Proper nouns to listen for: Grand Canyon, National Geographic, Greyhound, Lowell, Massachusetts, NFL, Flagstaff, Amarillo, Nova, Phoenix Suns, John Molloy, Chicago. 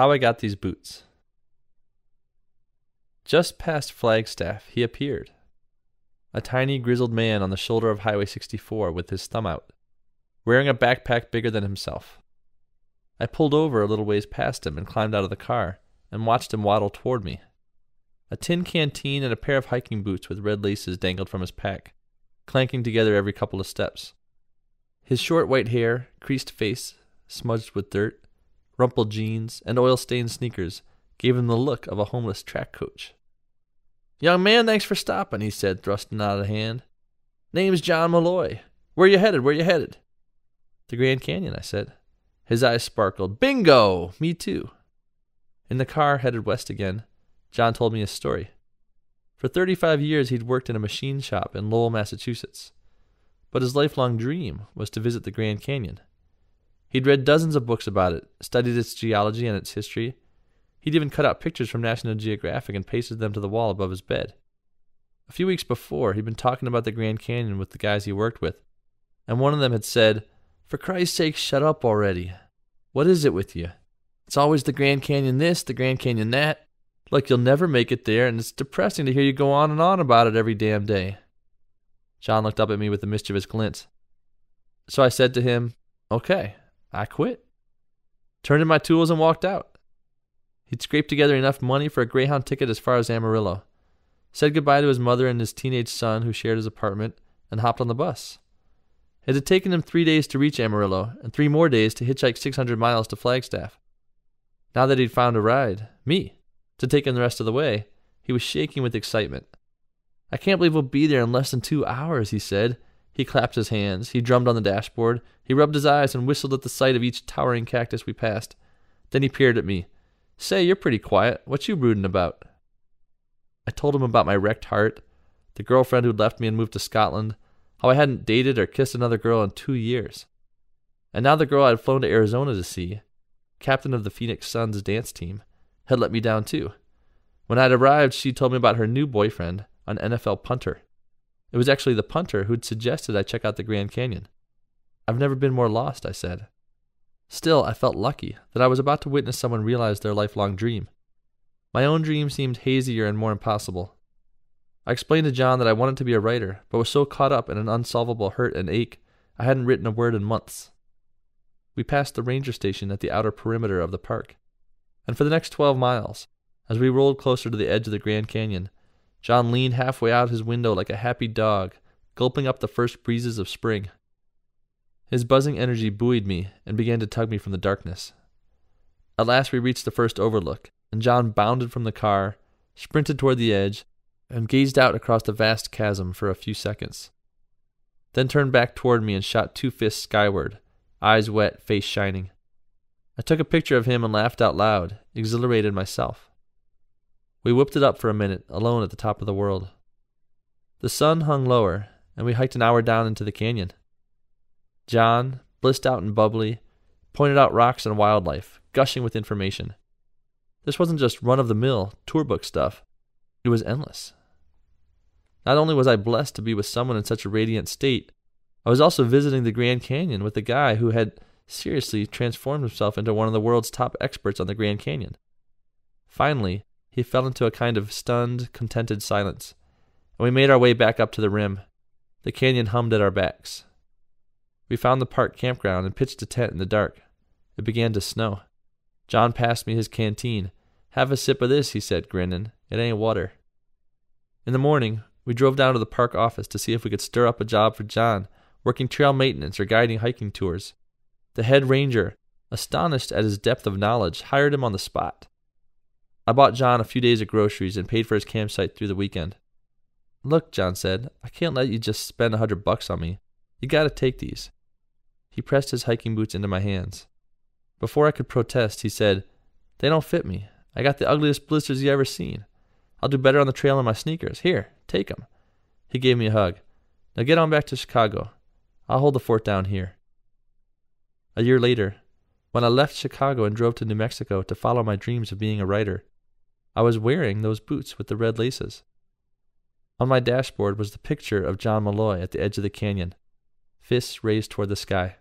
How I got these boots. Just past Flagstaff, he appeared. A tiny, grizzled man on the shoulder of Highway 64 with his thumb out, wearing a backpack bigger than himself. I pulled over a little ways past him and climbed out of the car and watched him waddle toward me. A tin canteen and a pair of hiking boots with red laces dangled from his pack, clanking together every couple of steps. His short white hair, creased face, smudged with dirt, rumpled jeans, and oil-stained sneakers gave him the look of a homeless track coach. "Young man, thanks for stopping," he said, thrusting out a hand. "Name's John Molloy. Where you headed? Where you headed?" "The Grand Canyon," I said. His eyes sparkled. "Bingo! Me too." In the car, headed west again, John told me his story. For 35 years, he'd worked in a machine shop in Lowell, Massachusetts. But his lifelong dream was to visit the Grand Canyon. He'd read dozens of books about it, studied its geology and its history. He'd even cut out pictures from National Geographic and pasted them to the wall above his bed. A few weeks before, he'd been talking about the Grand Canyon with the guys he worked with, and one of them had said, "For Christ's sake, shut up already. What is it with you? It's always the Grand Canyon this, the Grand Canyon that. Look, you'll never make it there, and it's depressing to hear you go on and on about it every damn day." John looked up at me with a mischievous glint. So I said to him, "Okay, I quit." Turned in my tools and walked out. He'd scraped together enough money for a Greyhound ticket as far as Amarillo, said goodbye to his mother and his teenage son who shared his apartment, and hopped on the bus. It had taken him 3 days to reach Amarillo and 3 more days to hitchhike 600 miles to Flagstaff. Now that he'd found a ride, me, to take him the rest of the way, he was shaking with excitement. "I can't believe we'll be there in less than 2 hours," he said. He clapped his hands. He drummed on the dashboard. He rubbed his eyes and whistled at the sight of each towering cactus we passed. Then he peered at me. "Say, you're pretty quiet. What you brooding about?" I told him about my wrecked heart, the girlfriend who'd left me and moved to Scotland, how I hadn't dated or kissed another girl in 2 years. And now the girl I'd flown to Arizona to see, captain of the Phoenix Suns dance team, had let me down too. When I'd arrived, she told me about her new boyfriend, an NFL punter. It was actually the punter who'd suggested I check out the Grand Canyon. "I've never been more lost," I said. Still, I felt lucky that I was about to witness someone realize their lifelong dream. My own dream seemed hazier and more impossible. I explained to John that I wanted to be a writer, but was so caught up in an unsolvable hurt and ache, I hadn't written a word in months. We passed the ranger station at the outer perimeter of the park, and for the next 12 miles, as we rolled closer to the edge of the Grand Canyon, John leaned halfway out his window like a happy dog, gulping up the first breezes of spring. His buzzing energy buoyed me and began to tug me from the darkness. At last we reached the first overlook, and John bounded from the car, sprinted toward the edge, and gazed out across the vast chasm for a few seconds. Then turned back toward me and shot 2 fists skyward, eyes wet, face shining. I took a picture of him and laughed out loud, exhilarated myself. We whipped it up for a minute, alone at the top of the world. The sun hung lower, and we hiked an hour down into the canyon. John, blissed out and bubbly, pointed out rocks and wildlife, gushing with information. This wasn't just run-of-the-mill, tour book stuff. It was endless. Not only was I blessed to be with someone in such a radiant state, I was also visiting the Grand Canyon with a guy who had seriously transformed himself into one of the world's top experts on the Grand Canyon. Finally, he fell into a kind of stunned, contented silence, and we made our way back up to the rim. The canyon hummed at our backs. We found the park campground and pitched a tent in the dark. It began to snow. John passed me his canteen. "Have a sip of this," he said, grinning. "It ain't water." In the morning, we drove down to the park office to see if we could stir up a job for John, working trail maintenance or guiding hiking tours. The head ranger, astonished at his depth of knowledge, hired him on the spot. I bought John a few days of groceries and paid for his campsite through the weekend. "Look," John said, "I can't let you just spend $100 on me. You gotta take these." He pressed his hiking boots into my hands. Before I could protest, he said, "They don't fit me. I got the ugliest blisters you ever seen. I'll do better on the trail in my sneakers. Here, take them." He gave me a hug. "Now get on back to Chicago. I'll hold the fort down here." A year later, when I left Chicago and drove to New Mexico to follow my dreams of being a writer, I was wearing those boots with the red laces. On my dashboard was the picture of John Molloy at the edge of the canyon, fists raised toward the sky.